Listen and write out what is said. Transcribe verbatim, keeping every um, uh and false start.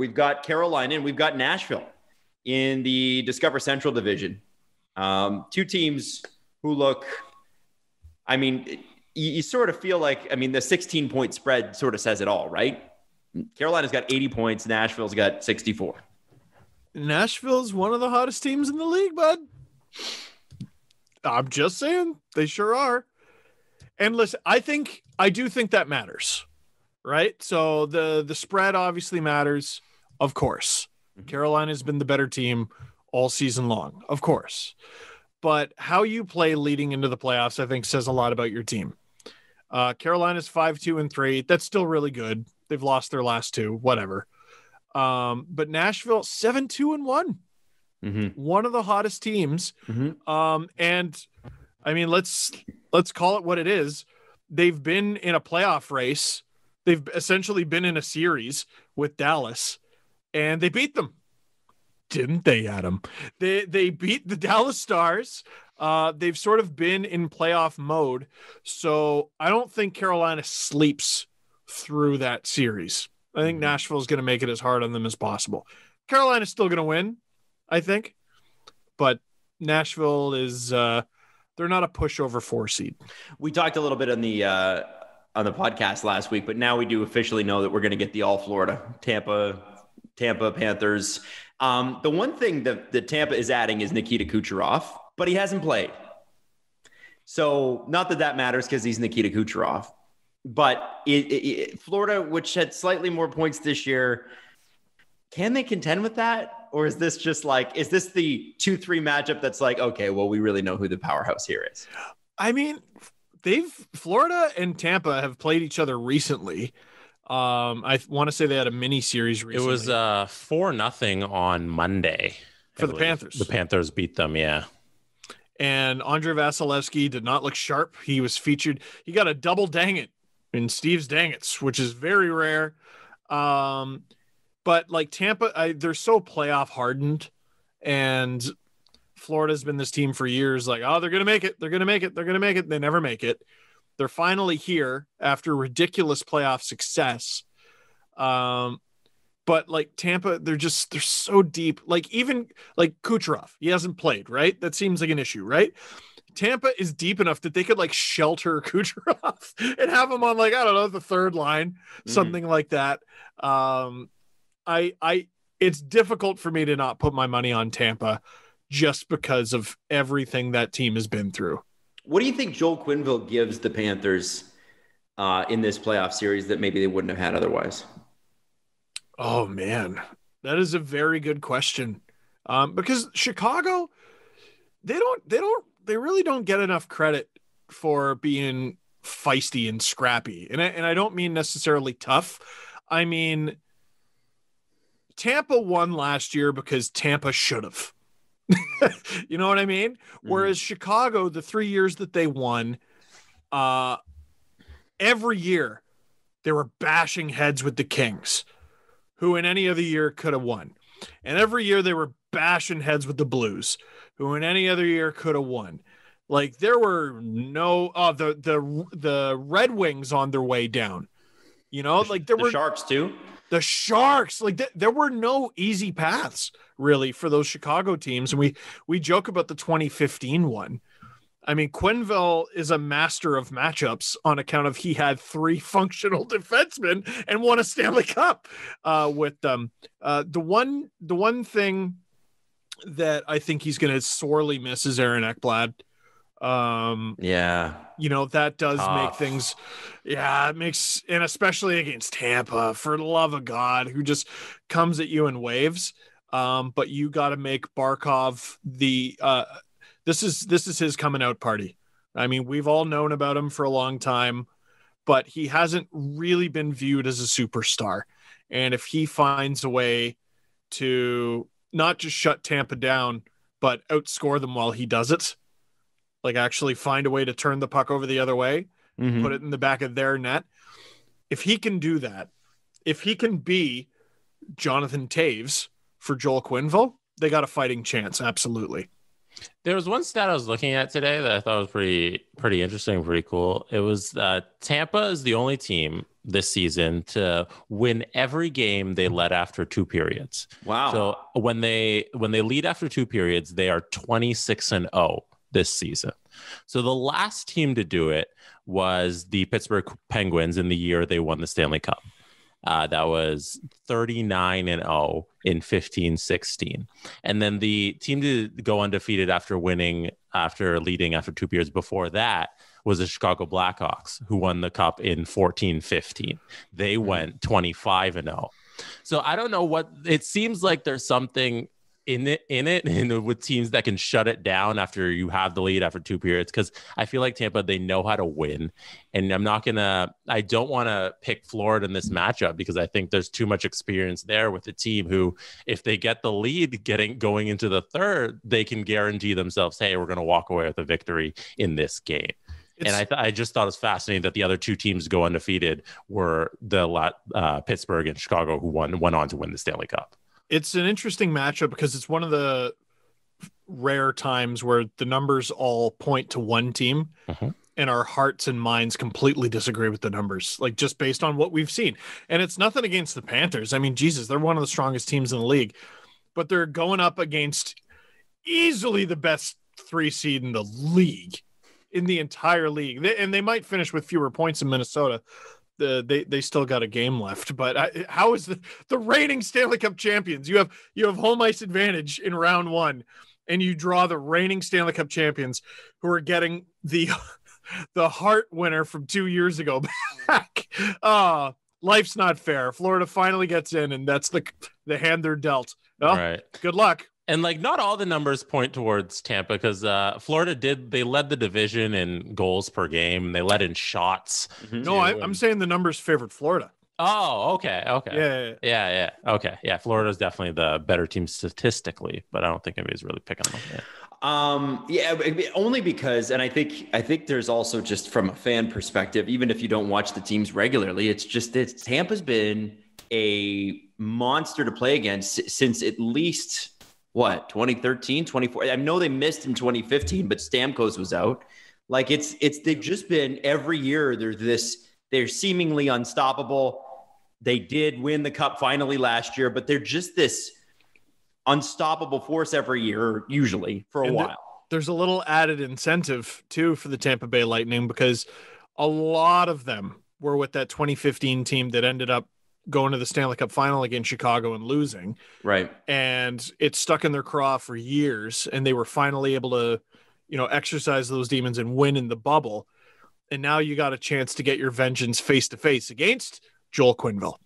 We've got Carolina and we've got Nashville in the Discover Central division. Um, two teams who look, I mean, you, you sort of feel like, I mean, the sixteen-point spread sort of says it all, right? Carolina's got eighty points. Nashville's got sixty-four. Nashville's one of the hottest teams in the league, bud. I'm just saying, they sure are. And listen, I think, I do think that matters, right? So the, the spread obviously matters, of course. Carolina's been the better team all season long, of course. But how you play leading into the playoffs, I think, says a lot about your team. Uh, Carolina's five two and three. That's still really good. They've lost their last two, whatever. Um, but Nashville, seven two and one. Mm-hmm. One of the hottest teams. Mm-hmm. Um, and I mean, let's let's call it what it is. They've been in a playoff race. They've essentially been in a series with Dallas, and they beat them. Didn't they, Adam? They they beat the Dallas Stars. Uh, they've sort of been in playoff mode. So I don't think Carolina sleeps through that series. I think Nashville is going to make it as hard on them as possible. Carolina's still going to win, I think. But Nashville is uh, – they're not a pushover four seed. We talked a little bit on the uh, on the podcast last week, but now we do officially know that we're going to get the all-Florida Tampa Tampa Panthers. Um, the one thing that, that Tampa is adding is Nikita Kucherov, but he hasn't played. So not that that matters because he's Nikita Kucherov. But it, it, it, Florida, which had slightly more points this year, can they contend with that? Or is this just like, is this the two three matchup that's like, okay, well, we really know who the powerhouse here is? I mean, they've Florida and Tampa have played each other recently. Um, I want to say they had a mini series recently. It was uh, four nothing on Monday. For I the believe. Panthers. The Panthers beat them, yeah. And Andre Vasilevsky did not look sharp. He was featured. He got a double dang it. In Steve's dang it's, which is very rare. Um, but like Tampa, I, they're so playoff hardened, and Florida's been this team for years. Like, oh, they're going to make it. They're going to make it. They're going to make it. They never make it. They're finally here after ridiculous playoff success. Um, but like Tampa, they're just, they're so deep. Like even like Kucherov, he hasn't played, right? That seems like an issue, right? Tampa is deep enough that they could like shelter Kucherov and have him on, like, I don't know, the third line, something mm-hmm. like that. Um, I, I, it's difficult for me to not put my money on Tampa just because of everything that team has been through. What do you think Joel Quenneville gives the Panthers uh, in this playoff series that maybe they wouldn't have had otherwise? Oh man, that is a very good question. Um, because Chicago, they don't, they don't, they really don't get enough credit for being feisty and scrappy. And I, and I don't mean necessarily tough. I mean, Tampa won last year because Tampa should have, you know what I mean? Mm-hmm. Whereas Chicago, the three years that they won, uh, every year they were bashing heads with the Kings, who in any other year could have won. And every year they were bashing heads with the Blues, who in any other year could have won. Like there were no oh the the the Red Wings on their way down, you know, like there the were Sharks too. The Sharks, like th- there were no easy paths really for those Chicago teams, and we we joke about the twenty fifteen one. I mean, Quenneville is a master of matchups on account of he had three functional defensemen and won a Stanley Cup uh, with them. Uh, the one the one thing that I think he's going to sorely miss is Aaron Eckblad. Um, yeah. You know, that does Tough. make things, yeah, it makes, and especially against Tampa, for the love of God, who just comes at you in waves. Um, but you got to make Barkov the, uh, this is, this is his coming out party. I mean, we've all known about him for a long time, but he hasn't really been viewed as a superstar. And if he finds a way to not just shut Tampa down, but outscore them while he does it. Like actually find a way to turn the puck over the other way, mm-hmm. put it in the back of their net. If he can do that, if he can be Jonathan Taves for Joel Quenneville, they got a fighting chance. Absolutely. There was one stat I was looking at today that I thought was pretty, pretty interesting, pretty cool. It was uh, Tampa is the only team this season to win every game they led after two periods. Wow! So when they when they lead after two periods, they are twenty-six and oh this season. So the last team to do it was the Pittsburgh Penguins in the year they won the Stanley Cup. Uh, that was thirty-nine and oh in fifteen sixteen. And then the team to go undefeated after winning, after leading after two periods before that was the Chicago Blackhawks, who won the cup in fourteen fifteen. They went twenty-five and oh. So I don't know what, it seems like there's something in it, in it, and with teams that can shut it down after you have the lead after two periods, because I feel like Tampa, they know how to win. And I'm not gonna, I don't want to pick Florida in this matchup because I think there's too much experience there with a team who, if they get the lead getting going into the third, they can guarantee themselves, hey, we're gonna walk away with a victory in this game. It's, and I, th- I just thought it was fascinating that the other two teams to go undefeated were the uh, Pittsburgh and Chicago, who won went on to win the Stanley Cup. It's an interesting matchup because it's one of the rare times where the numbers all point to one team, mm-hmm. and our hearts and minds completely disagree with the numbers, like just based on what we've seen. And it's nothing against the Panthers. I mean, Jesus, they're one of the strongest teams in the league, but they're going up against easily the best three seed in the league, in the entire league. And they might finish with fewer points in Minnesota. The, they they still got a game left, but I, how is the, the reigning Stanley Cup champions? You have you have home ice advantage in round one, and you draw the reigning Stanley Cup champions who are getting the the Hart winner from two years ago back. Uh, life's not fair. Florida finally gets in, and that's the the hand they're dealt. Well, right. Good luck. And like, not all the numbers point towards Tampa because uh, Florida did, they led the division in goals per game. They led in shots. Mm-hmm. No, I, I'm saying the numbers favored Florida. Oh, okay. Okay. Yeah. Yeah. Yeah. yeah. Okay. Yeah. Florida's definitely the better team statistically, but I don't think anybody's really picking them up yet. Um, yeah, only because, and I think, I think there's also just from a fan perspective, even if you don't watch the teams regularly, it's just that Tampa's been a monster to play against since at least what, twenty thirteen, twenty fourteen? I know they missed in twenty fifteen, but Stamkos was out. Like it's, it's, they've just been every year. They're this, they're seemingly unstoppable. They did win the cup finally last year, but they're just this unstoppable force every year, usually for a and while. Th- there's a little added incentive too for the Tampa Bay Lightning because a lot of them were with that twenty fifteen team that ended up going to the Stanley Cup final against Chicago and losing. Right. And it's stuck in their craw for years. And they were finally able to, you know, exercise those demons and win in the bubble. And now you got a chance to get your vengeance face to face against Joel Quenneville.